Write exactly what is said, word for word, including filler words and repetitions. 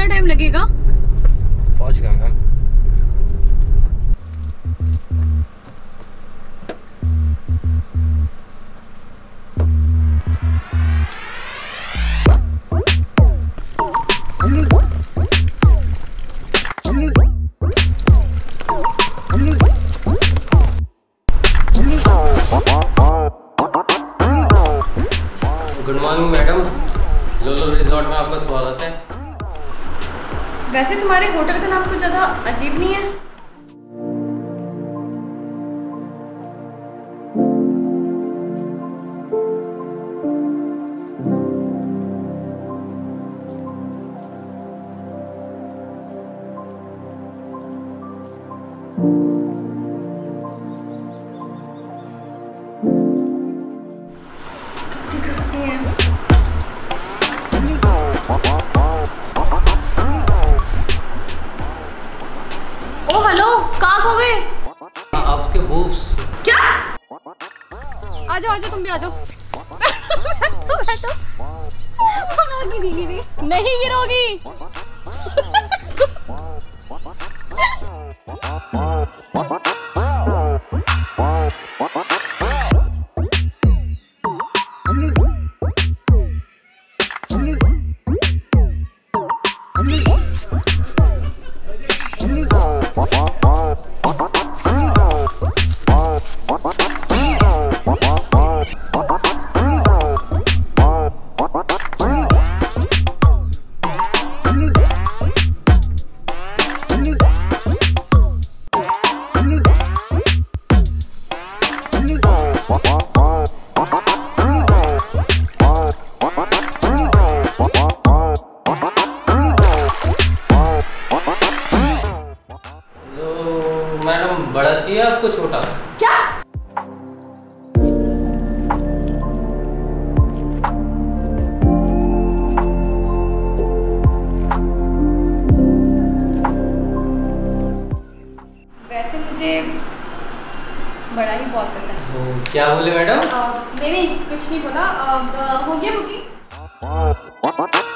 कितना टाइम लगेगा? पहुंच गए मैम। गुड मॉर्निंग मैडम, लोलो रिजॉर्ट में आपका स्वागत है। वैसे तुम्हारे होटल का नाम कुछ ज़्यादा अजीब नहीं है? ओ हेलो, कहाँ खो गए? आपके बूब्स। क्या? आ जाओ आ जाओ, तुम भी आ जाओ। बैठो बैठो। गिरी गिरी। नहीं गिरोगी। बड़ा चाहिए आपको छोटा? क्या? वैसे मुझे बड़ा ही बहुत पसंद है। क्या बोले मैडम? मैंने कुछ नहीं बोला। हो गया बुकिंग?